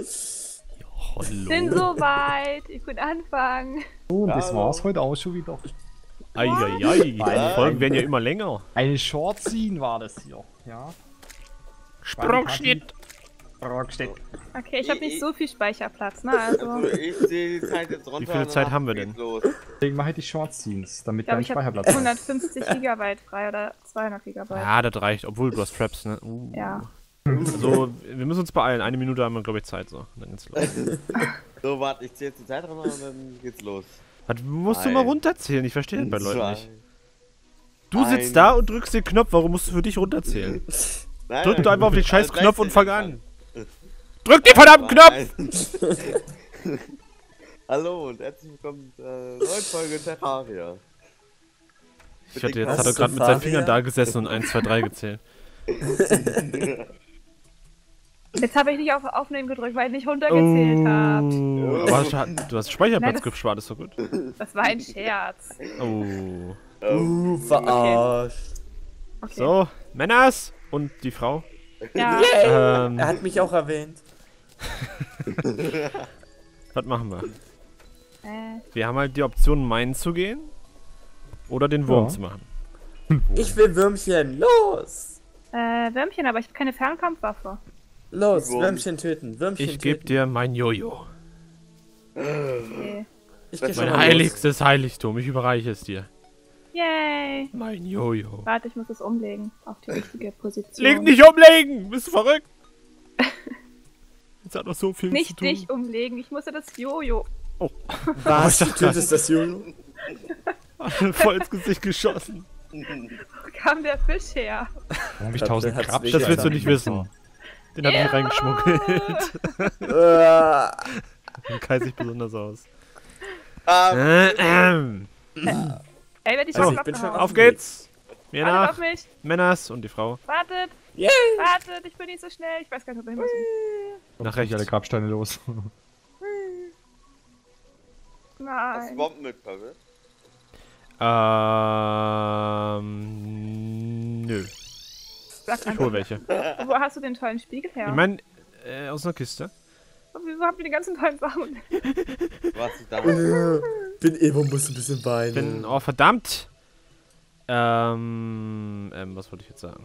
Jo, bin soweit, ich bin anfangen. Oh, das war's heute auch schon wieder. Eieiei, die Folgen werden ja immer länger. Eine Short-Scene war das hier, ja. Sprungschnitt! Okay, ich habe nicht so viel Speicherplatz, ne? Also ich sehe die Zeit jetzt runter. Wie viel Zeit haben wir denn? Deswegen mache ich die Short-Scenes, damit dein Speicherplatz ist. 150 GB frei oder 200 GB. Ja, das reicht, obwohl du hast Fraps, ne? Ja. So, wir müssen uns beeilen. 1 Minute haben wir, glaube ich, Zeit. So, dann geht's los. So, warte, ich zähle jetzt die Zeit runter und dann geht's los. Was musst du mal runterzählen? Ich verstehe das bei Leuten nicht. Du sitzt da und drückst den Knopf. Warum musst du für dich runterzählen? Drück doch einfach auf den scheiß Knopf und fang an. Drück den verdammten Knopf! Hallo und herzlich willkommen zur neuen Folge Terraria. Ich hatte jetzt gerade mit seinen Fingern da gesessen und 1, 2, 3 gezählt. Jetzt habe ich nicht auf Aufnehmen gedrückt, weil ich nicht runtergezählt habe. Du hast Speicherplatz gespart, ist doch gut. Das war ein Scherz. Oh. Verarscht. Okay. So, Männers und die Frau. Ja. Er hat mich auch erwähnt. Was machen wir? Wir haben halt die Option, meinen zu gehen oder den Wurm zu machen. Ich will Würmchen, los! Würmchen, aber ich habe keine Fernkampfwaffe. Los, Würmchen töten, Würmchen töten. Ich gebe dir mein Jojo. Okay. Mein heiligstes Heiligtum, ich überreiche es dir. Yay! Mein Jojo. Warte, ich muss es umlegen auf die richtige Position. Leg nicht umlegen! Bist du verrückt? Jetzt hat noch so viel zu tun. Nicht dich umlegen, ich musste das Jojo. Oh. Was? Du tötest das Jojo? Voll ins Gesicht geschossen. Wo kam der Fisch her? Wo hab ich 1000 Krabs? Das willst du nicht wissen. Den hat ich reingeschmuggelt. Dann kalt sich besonders aus. Ey, werd ich so, auf geht's! Mir nach, Männers und die Frau. Wartet! Yeah. Wartet, ich bin nicht so schnell. Ich weiß gar nicht, ob wir hin müssen. Nach rechts alle Grabsteine los. Nein. Hast du Bomben mit, Pavel? Nö. Ich hol welche. Wo hast du den tollen Spiegel her? Ich meine, aus einer Kiste. Und wieso habt ihr die ganzen tollen Sachen? Was ist da? Bin Evo, muss ein bisschen weinen. Oh, verdammt! Was wollte ich jetzt sagen?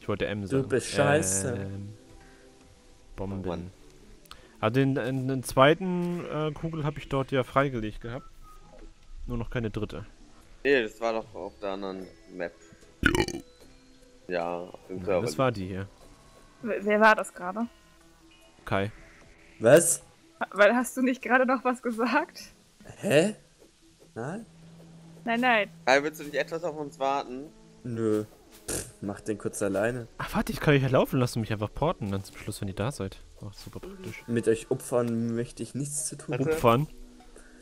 Ich wollte M sagen. Du bist scheiße. Bomben. Also den zweiten Kugel habe ich dort ja freigelegt gehabt. Nur noch keine dritte. Nee, das war doch auf der anderen Map. Ja, auf dem Server. Das war die hier. Wer war das gerade? Kai. Was? Weil hast du nicht gerade noch was gesagt? Hä? Nein? Nein, nein. Kai, willst du nicht etwas auf uns warten? Nö. Pff, mach den kurz alleine. Ach, warte, ich kann euch ja laufen lassen, mich einfach porten, dann zum Schluss, wenn ihr da seid. Ach, super praktisch. Mit euch opfern möchte ich nichts zu tun. Opfern?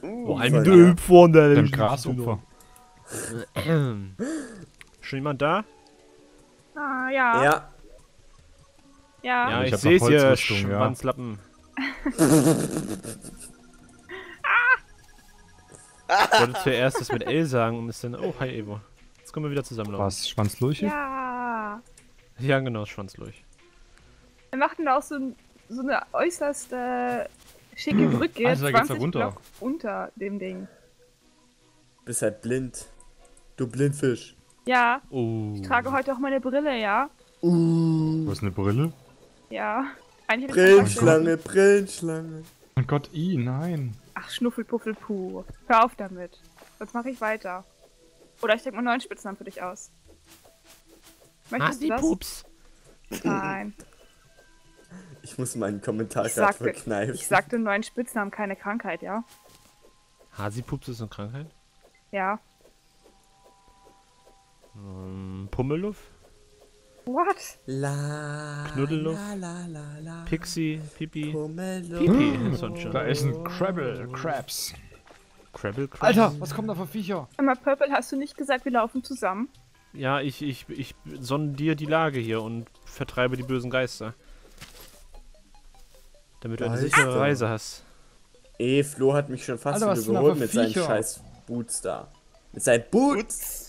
Boah, ein Döpfern, der dem Grasopfer. Schon jemand da? Ah, ja. Ja. Ja, ja, ich seh's hier, Schwanzlappen. Ich wollte zuerst das mit L sagen und ist dann, oh, hi Evo. Jetzt kommen wir wieder zusammen. Was, Schwanzlurch? Ja. Ja, genau, Schwanzlurch. Wir machten da auch so eine äußerst schicke Brücke, also, da 20 geht's da runter. Block unter dem Ding. Du bist halt blind. Du Blindfisch. Ja, ich trage heute auch meine Brille, ja. Du hast eine Brille? Ja. Brillenschlange, Brillenschlange. Mein Gott, nein. Ach, Schnuffelpuffelpuh. Hör auf damit. Sonst mache ich weiter. Oder ich denke mal einen neuen Spitznamen für dich aus. Möchtest du das? Pups. Nein. Ich muss meinen Kommentar gerade verkneifen. Ich sagte einen neuen Spitznamen, keine Krankheit, ja? Hasipups ist eine Krankheit? Ja. Pummeluff? What? La, Knuddelluff? Pixie? Pipi? Pummeluff. Pipi? Da ist ein Crabble. Crabs. Crabble? Crabs? Alter, was kommt da für Viecher? Mal, Purple, hast du nicht gesagt, wir laufen zusammen? Ja, ich sondiere die Lage hier und vertreibe die bösen Geister. Damit du eine sichere Reise hast. Ey, Flo hat mich schon fast überholt mit seinen scheiß Boots da. Mit seinen Boots!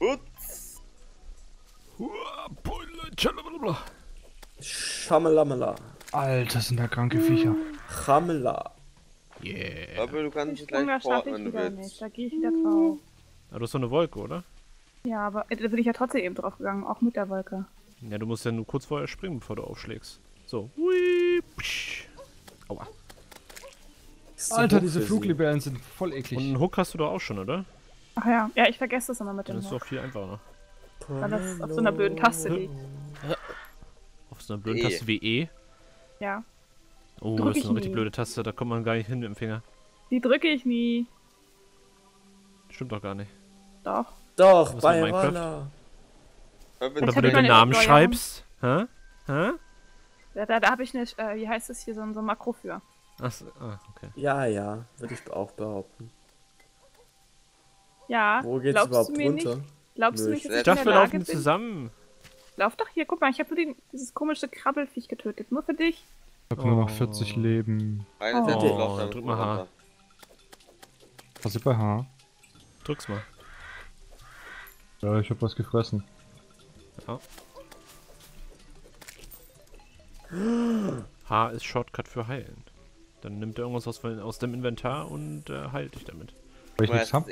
Butz! Huah, Bulle, Schammelamela. Alter, sind da kranke Viecher. Rammler. Yeah. Aber du kannst gleich porten, wenn du willst. Nicht. Da gehe ich wieder drauf. Ja, du hast so eine Wolke, oder? Ja, aber da bin ich ja trotzdem eben drauf gegangen, auch mit der Wolke. Ja, du musst ja nur kurz vorher springen, bevor du aufschlägst. So. Hui, psch. Aua. Alter, diese Fluglibellen sind voll eklig. Und einen Hook hast du doch auch schon, oder? Ach ja. Ja, ich vergesse das immer mit dem Hook. Das ist doch viel einfacher. Weil das auf so einer blöden Taste liegt. Auf so einer blöden Taste wie E? Ja. Oh, das ist eine richtig blöde Taste, da kommt man gar nicht hin mit dem Finger. Die drücke ich nie. Stimmt doch gar nicht. Doch. Doch, bei Minecraft. Wenn du den Namen schreibst. Hä? Hä? Da habe ich eine, wie heißt das hier, so ein Makro für. Achso, ah, okay. Ja, ja, würde ich auch behaupten. Ja, wo geht's überhaupt runter? Nicht? Glaubst du nicht, dass ich dachte, wir laufen zusammen. Lauf doch hier, guck mal, ich habe nur dieses komische Krabbelfiech getötet, nur für dich. Ich habe nur noch 40 Leben. Eine drück mal H. Was ist bei H? Drück's mal. Ja, ich habe was gefressen. Ja. H ist Shortcut für heilen. Dann nimmt er irgendwas aus dem Inventar und heilt dich damit. Weil ich nichts hab?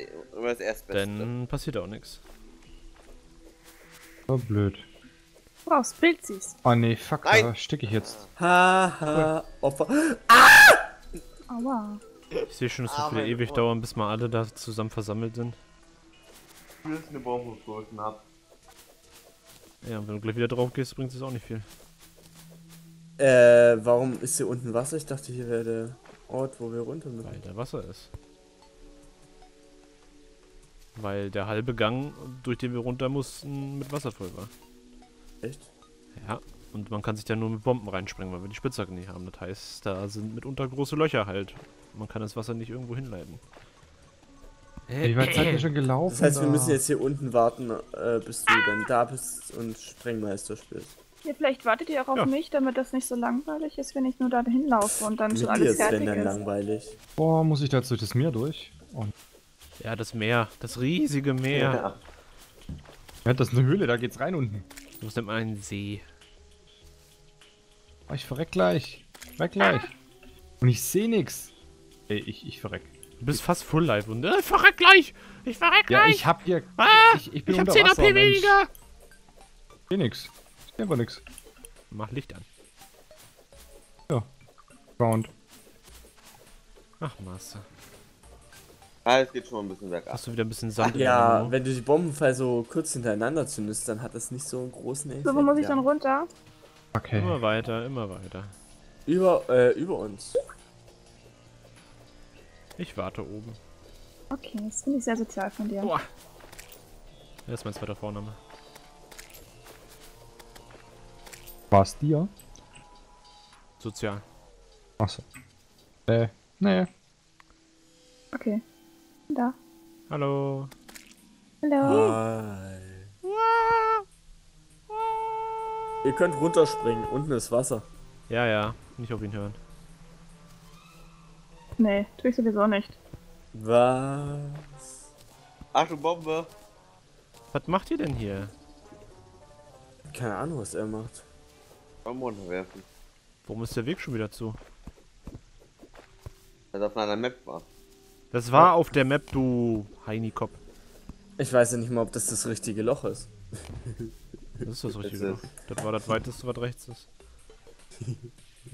Dann passiert auch nichts. So blöd. Du brauchst Pilzis. Oh ne, fuck, da stecke ich jetzt. Haha, Opfer. Ah! Aua. Ich sehe schon, dass das wieder ewig dauern, bis mal alle da zusammen versammelt sind. Ich will eine Bombe geworfen hab. Ja, und wenn du gleich wieder drauf gehst, bringt es auch nicht viel. Warum ist hier unten Wasser? Ich dachte, hier wäre der Ort, wo wir runter müssen. Weil da Wasser ist. Weil der halbe Gang, durch den wir runter mussten, mit Wasser voll war. Echt? Ja, und man kann sich da nur mit Bomben reinspringen, weil wir die Spitzhacke nicht haben. Das heißt, da sind mitunter große Löcher halt. Man kann das Wasser nicht irgendwo hinleiten. Wie weit seid ihr schon gelaufen? Das heißt, wir müssen jetzt hier unten warten, bis du dann da bist und Sprengmeister spielst. Ja, vielleicht wartet ihr auch auf mich, damit das nicht so langweilig ist, wenn ich nur da hinlaufe und dann schon alles fertig ist. Wenn dann langweilig. Boah, muss ich da jetzt durch das Meer durch? Oh. Ja, das Meer, das riesige Meer. Ja, das ist eine Höhle, da geht's rein unten. Du musst immer einen See. Oh, ich verreck gleich. Verreck gleich. Und ich sehe nix. Ey, ich verreck. Du bist fast full life und ich verreck gleich. Ich verreck gleich. Ja, ich hab hier. Ich hab 10 AP weniger. Ich seh nix. Ich seh einfach nix. Mach Licht an. Ja. Ground. Ach, Master. Ah, es geht schon ein bisschen bergab. Hast du wieder ein bisschen Sand? Ja, wenn du die Bombenfall so kurz hintereinander zündest, dann hat das nicht so einen großen Effekt. So, wo muss ich dann runter? Okay. Immer weiter, immer weiter. Über uns. Ich warte oben. Okay, das finde ich sehr sozial von dir. Boah. Das ist mein zweiter Vorname. War's dir? Sozial. Achso. Nee. Okay. Da. Hallo. Hallo. Hi. Ihr könnt runterspringen. Unten ist Wasser. Ja, ja. Nicht auf ihn hören. Nee, tue ich sowieso nicht. Was? Achtung, Bombe. Was macht ihr denn hier? Keine Ahnung, was er macht. Bombe runterwerfen. Warum ist der Weg schon wieder zu? Weil das auf einer Map war. Das war auf der Map, du Heinikopf. Ich weiß ja nicht mal, ob das das richtige Loch ist. Das ist das richtige Loch. Das war das weiteste, was rechts ist.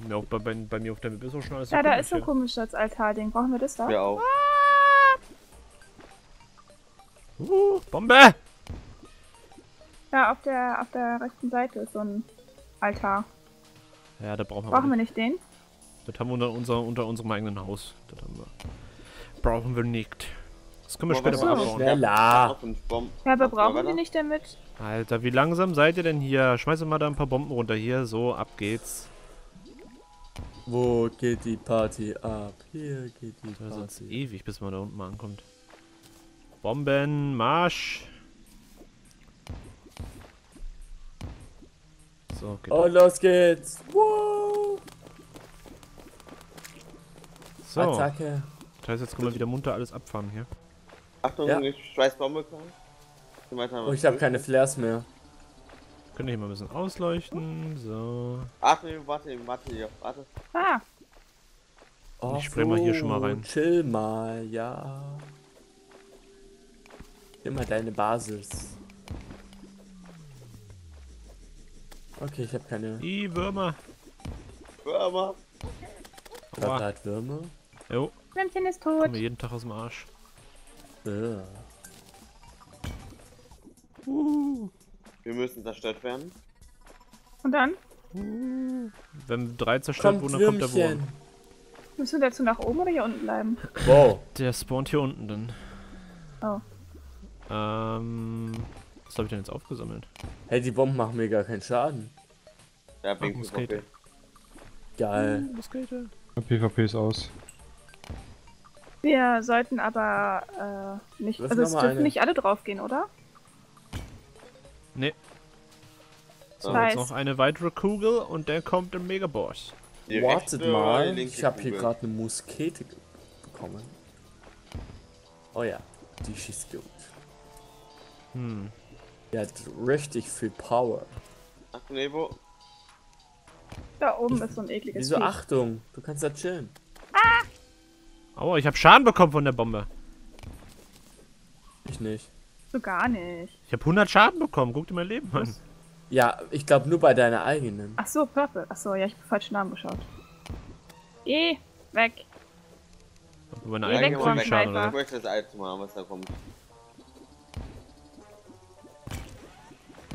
Ja, auch bei mir auf der Map ist auch schon alles. Ja, da ist so komisch als Altarding. Brauchen wir das da? Ja, auch. Bombe! Ja, auf der rechten Seite ist so ein Altar. Ja, da brauchen wir. Brauchen wir nicht den? Das haben wir unter unserem eigenen Haus. Das haben wir. Brauchen wir nicht. Das können wir später mal abbauen. Ja, aber brauchen wir nicht damit? Alter, wie langsam seid ihr denn hier? Schmeißen wir mal da ein paar Bomben runter hier. So, ab geht's. Wo geht die Party ab? Hier geht die Party. Das ist ewig, bis man da unten mal ankommt. Bomben, Marsch! So, geht ab. Und los geht's! Wow! So. Attacke. Das heißt, jetzt können wir wieder munter alles abfahren hier. Achtung, ich schmeiß Bombe. Ich hab keine Flares mehr. Können wir hier mal ein bisschen ausleuchten. So. Ach nee, warte. Ah! Oh, ich spring mal hier schon mal rein. Chill mal, ja. Immer deine Basis. Okay, ich habe keine. Die Würmer. Würmer. Gott, da hat Würmer. Jo. Lämpchen ist tot. Kommen wir jeden Tag aus dem Arsch. Wir müssen zerstört werden. Und dann? Wenn 3 zerstört wurden, dann kommt der Wurm. Müssen wir dazu nach oben oder hier unten bleiben? Wow. Der spawnt hier unten dann. Oh. Was habe ich denn jetzt aufgesammelt? Hey, die Bomben machen mir gar keinen Schaden. Ja, PvP. Geil. PvP ist aus. Wir sollten aber nicht. Also es dürfen nicht alle drauf gehen, oder? Nee. So, jetzt noch eine weitere Kugel und dann kommt der Megaboss. Wartet mal, ich habe hier gerade eine Muskete bekommen. Oh ja, die schießt gut. Hm. Die hat richtig viel Power. Achtung, Evo. Da oben ist so ein ekliges Wieso Vieh. Achtung, du kannst da chillen. Ah! Aua, ich habe Schaden bekommen von der Bombe. Ich nicht. So gar nicht. Ich habe 100 Schaden bekommen, guck dir mein Leben an. Ja, ich glaube nur bei deiner eigenen. Ach so, Purple. Ach so, ja, ich habe falschen Namen geschaut. Geh weg. Über eine eigene Bombe schaden, oder? Ich möchte das alte Mal, was da kommt.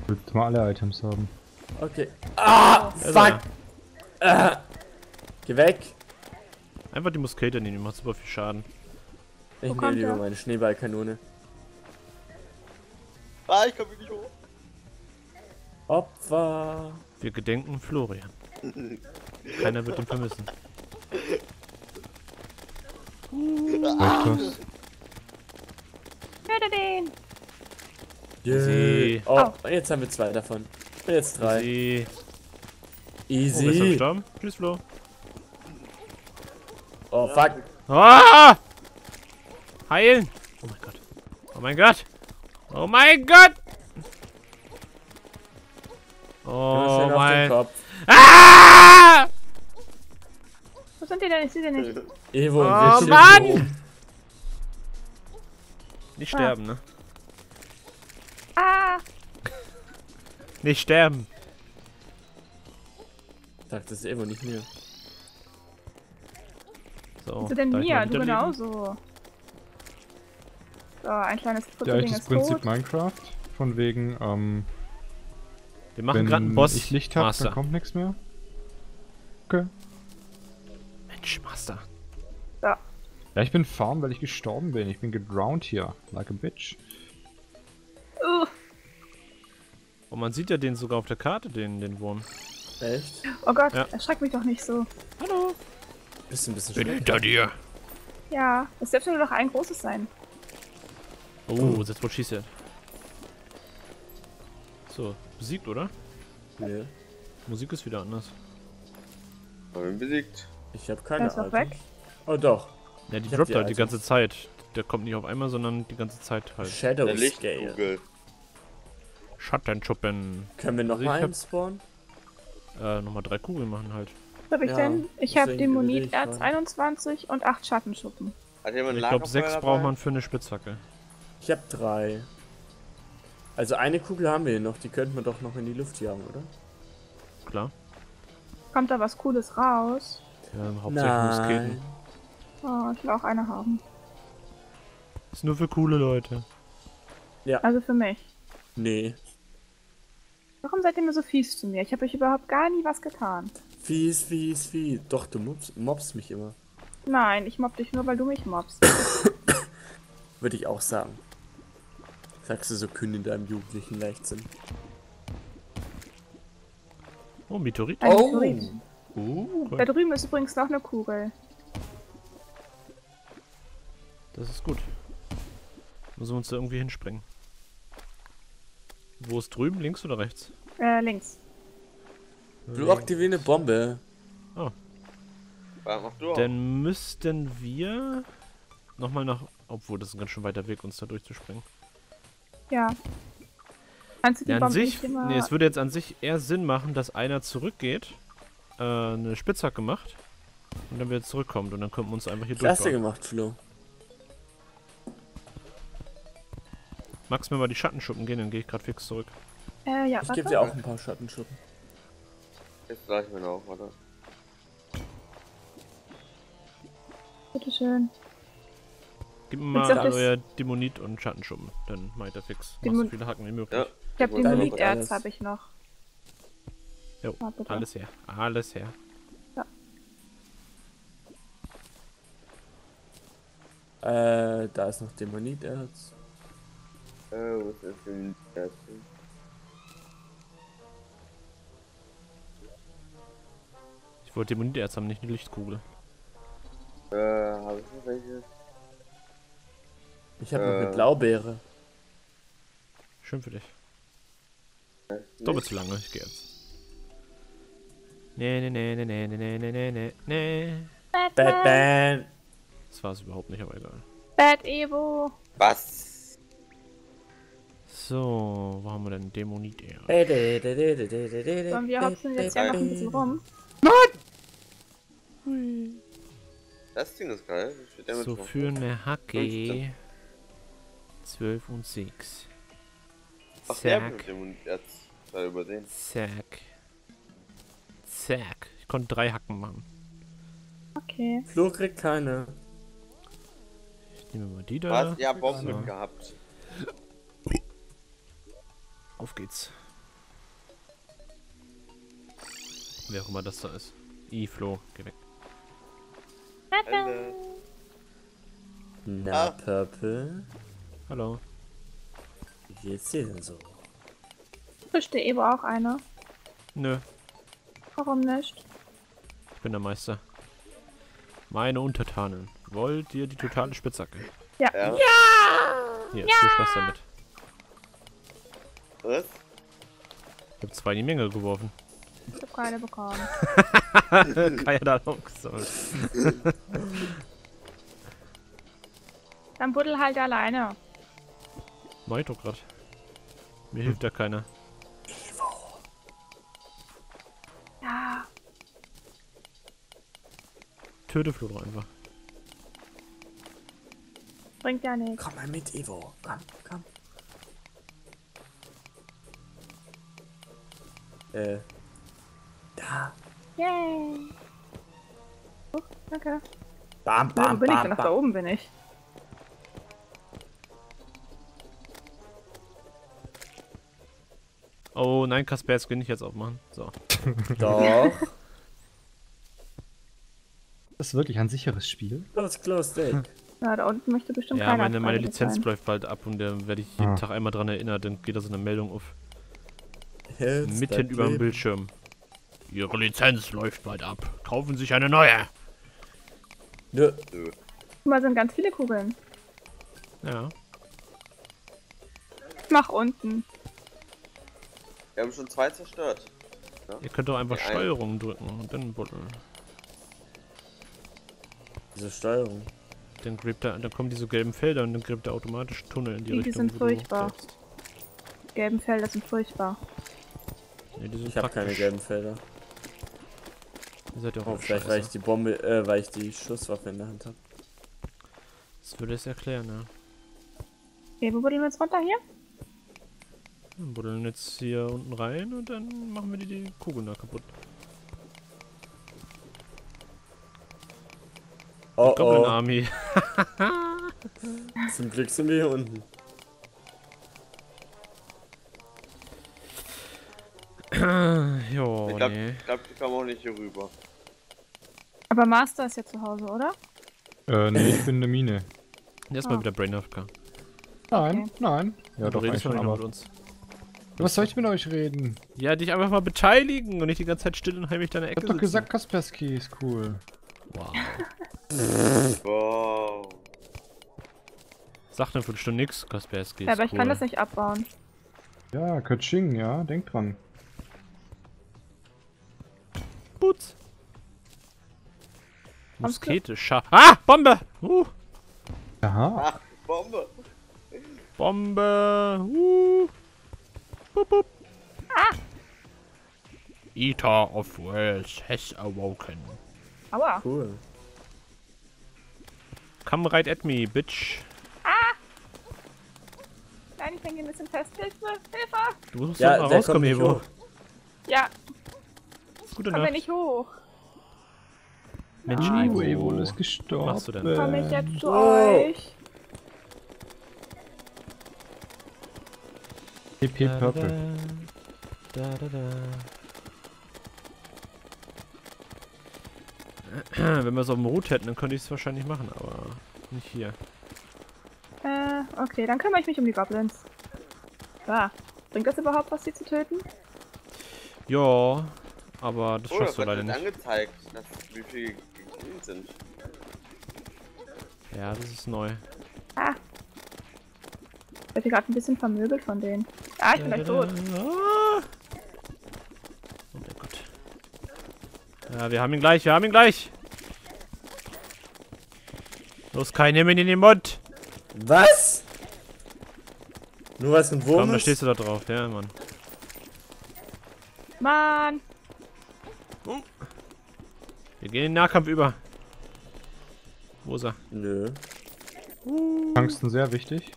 Willst du mal alle Items haben? Okay. Ah, fuck! Geh weg! Einfach die Muskete nehmen, die macht super viel Schaden. Ich nehme lieber meine Schneeballkanone. Ah, ich komme nicht hoch. Opfer! Wir gedenken Florian. Keiner wird ihn vermissen. Hört den! Yay! Oh, jetzt haben wir 2 davon. Jetzt 3. Easy. Easy. Oh, wir gestorben. Tschüss, Flo. Oh, fuck. Ah! Heilen! Oh mein Gott. Oh mein Gott! Oh mein Gott! Oh mein Gott! Ah! Wo sind die denn? Ich sehe die nicht. Evo, oh Mann! Nicht sterben, ne? Ah! Nicht sterben! Ich dachte, das ist Evo, nicht mir. So, was ist denn mir? Du genauso. So, ein kleines Futterling ist tot. Das Prinzip Minecraft, von wegen, wir machen gerade einen Boss. Wenn ich Licht habe, dann kommt nichts mehr. Okay. Mensch, Master. Ja. Ja, ich bin farm, weil ich gestorben bin. Ich bin gedrowned hier. Like a bitch. Und man sieht ja den sogar auf der Karte, den Wurm. Echt? Oh Gott, ja. Erschreck mich doch nicht so. Hallo. Bist du ein bisschen schlechter? Bin hinter dir. Ja, es dürfte nur noch ein großes sein. Oh, jetzt wohl schießt er. So, besiegt, oder? Nee. Musik ist wieder anders. Aber wir haben besiegt. Ich habe keine Ahnung. Oh doch. Ja, die droppt halt die ganze Zeit. Der kommt nicht auf einmal, sondern die ganze Zeit halt. Shadow Lichtkugel. Schattenschuppen. Können wir noch mal spawnen? Nochmal 3 Kugeln machen halt. Was hab ich denn? Ich habe Dämoniterz 21 und 8 Schattenschuppen. Hat jemand ich glaube 6 braucht man für eine Spitzhacke. Ich habe 3. Also eine Kugel haben wir hier noch, die könnten wir doch noch in die Luft jagen, oder? Klar. Kommt da was Cooles raus? Ja, hauptsächlich Musketen. Oh, ich will auch eine haben. Ist nur für coole Leute. Ja. Also für mich. Nee. Warum seid ihr immer so fies zu mir? Ich habe euch überhaupt gar nie was getan. Fies, fies, fies. Doch, du mobst mich immer. Nein, ich mobb dich nur, weil du mich mobst. Würde ich auch sagen. Sagst du so kühn in deinem jugendlichen Leichtsinn. Oh, Meteorit. Oh. Da drüben ist übrigens noch eine Kugel. Das ist gut. Müssen wir uns da irgendwie hinspringen. Wo ist drüben? Links oder rechts? Links. Du aktivier eine Bombe. Oh. Dann müssten wir nochmal nach... Obwohl, das ist ein ganz schön weiter Weg, uns da durchzuspringen. Ja. Kannst du die Bombe nicht immer... Nee, es würde jetzt an sich eher Sinn machen, dass einer zurückgeht, eine Spitzhacke macht und dann wieder zurückkommt und dann könnten wir uns einfach hier durchbauen. Klasse gemacht, Flo. Magst du mir mal die Schattenschuppen gehen, dann gehe ich gerade fix zurück. Ja, ich gebe dir auch ein paar Schattenschuppen. Jetzt reichen wir noch, oder? Bitteschön. Gib mir mal euer Dämonit und Schattenschuppen, dann mach ich da fix. Machst so viele Haken wie möglich. Ja, ich hab Dämoniterz, hab ich noch. Jo, alles her, alles her. Ja. Da ist noch Dämoniterz. Wo ist das Dämoniterz? Ich wollte Dämoniterz haben, nicht eine Lichtkugel. Hab ich noch welche? Ich habe noch eine Blaubeere. Schön für dich. Doppelt zu lange, ich gehe jetzt. Nee. Batman! Das war es überhaupt nicht, aber egal. Bad Evo! Was? So, wo haben wir denn Dämonit eher? Wollen wir hopsen jetzt ja noch ein bisschen rum? Nein! Das Ding ist geil. So, für eine Hacke. 12 und 6. Zack. Zack. Zack. Ich konnte 3 Hacken machen. Okay. Flo kriegt keine. Ich nehme mal die da. Was? Ja, Bomben gehabt. Auf geht's. Wer auch immer das da ist. Flo, geh weg. Ende. Na, Purple. Hallo. Wie geht's dir denn so? Frischt der Evo auch einer? Nö. Warum nicht? Ich bin der Meister. Meine Untertanen. Wollt ihr die totale Spitzhacke? Ja. Ja! Hier, viel Spaß damit. Was? Ich hab 2 in die Menge geworfen. Ich hab keine bekommen. Keine da noch gesammelt. Dann buddel halt alleine. Mach ich doch grad. Mir hilft ja keiner. Evo. Ja. Töte Flo doch einfach. Bringt ja nichts. Komm mal mit, Evo. Komm, komm. Yay! Oh, danke. Bam, bam, bam. Wo bin ich denn? Nach da oben bin ich. Oh nein, Kaspersky nicht jetzt aufmachen. So. Doch. Das ist wirklich ein sicheres Spiel. Close, close, Date. Na, da unten möchte bestimmt keiner. Ja, meine Lizenz läuft bald ab und da werde ich jeden Tag einmal dran erinnert, dann geht da so eine Meldung auf. Jetzt mitten über dem Bildschirm. Ihre Lizenz läuft bald ab. Kaufen sich eine neue. Nö. Guck mal, sind ganz viele Kugeln. Ja. Nach unten. Wir haben schon 2 zerstört. Ja? Ihr könnt doch einfach Steuerung drücken und dann buddeln. Diese Steuerung. Dann kommen diese gelben Felder und dann gräbt er automatisch Tunnel in die Richtung. Die sind furchtbar. Die gelben Felder sind furchtbar. Nee, ich hab keine gelben Felder. Ihr seid ja auch vielleicht, weil ich die Bombe, weil ich die Schusswaffe in der Hand hab. Das würde es erklären, ja. Okay, wo buddeln wir jetzt runter hier? Wir buddeln jetzt hier unten rein und dann machen wir die Kugeln da kaputt. Oh, Goblin Army. Zum Glück sind wir hier unten. Jo, ich glaub, die kommen auch nicht hier rüber. Aber Master ist ja zu Hause, oder? Nee, ich bin eine Mine. Erstmal wieder Brainhafka. Nein, nein. Ja, doch, redest du nicht mit uns. Was soll ich mit euch reden? Ja, dich einfach mal beteiligen und nicht die ganze Zeit still und heimlich deine Ecke. Ich hab doch gesagt, Kaspersky ist cool. Wow. Wow. Sag eine Viertelstunde nix, Kaspersky. Ja, aber ich kann das nicht abbauen. Ja, Katsching, ja, denk dran. Boots. Muskete, Ah! Bombe! Aha. Ach, Bombe! Bombe! Ah! Eater of Worlds has awoken. Aua. Cool. Come right at me, bitch. Ah! Nein, ich bin hier ein bisschen fest. Hilfe! Hilfe! Du musst ja mal rauskommen, Evo. Ja. Gute Nacht. Komm nicht hoch. Mensch, Evo, Evo ist gestorben. Was machst du denn? Komm ich jetzt zu euch. PP Purple. Da, da, da. Wenn wir es auf dem Root hätten, dann könnte ich es wahrscheinlich machen, aber nicht hier. Okay, dann kümmere ich mich um die Goblins. Ah, bringt das überhaupt was, sie zu töten? Ja, aber das schaffst du leider nicht. Angezeigt, dass wie viele gekommen sind. Ja, das ist neu. Ah. Ich werde gerade ein bisschen vermöbelt von denen. Ah, ich bin gleich tot. Oh mein Gott. Ja, wir haben ihn gleich, wir haben ihn gleich. Los, Kai, nimm ihn in den Mund. Was? Nur was ein Wurm ist? Komm, da stehst du da drauf, ja, Mann. Mann! Oh. Wir gehen in den Nahkampf über. Wo ist er? Nö. Angsten sehr wichtig.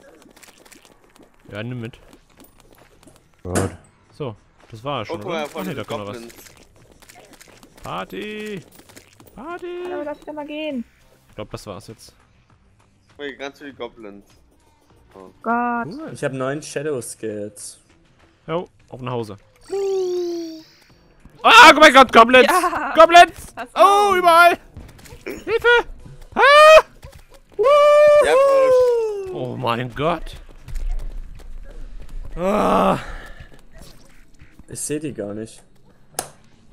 Ja, nimm mit. Gott. So, das war er schon. Oh, oder? Guck mal, nee, da kommt noch was. Party! Party! Aber darf ich da mal gehen? Ich glaube, das war's jetzt. Guck ganz viele Goblins. Oh. Gott! Cool. Ich habe 9 Shadow-Skills. Jo, auf nach Hause. Ah, oh mein Gott, Goblins! Ja. Goblins! Oh, überall! Hilfe! Ah! Ja, oh mein Gott! Oh. Ich sehe die gar nicht.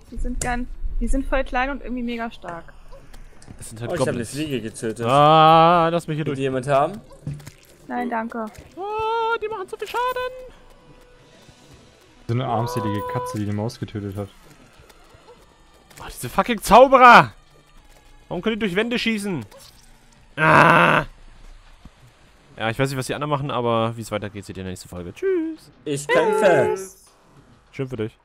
Die sind voll klein und irgendwie mega stark. Das sind halt Goblins. Ich habe eine Fliege getötet. Ah, lass mich hier durch. Will jemand haben? Nein, danke. Oh, die machen so viel Schaden. So eine armselige Katze, die eine Maus getötet hat. Oh, diese fucking Zauberer! Warum können die durch Wände schießen? Ah! Ja, ich weiß nicht, was die anderen machen, aber wie es weitergeht, seht ihr in der nächsten Folge. Tschüss! Ich kämpfe! Schön für dich.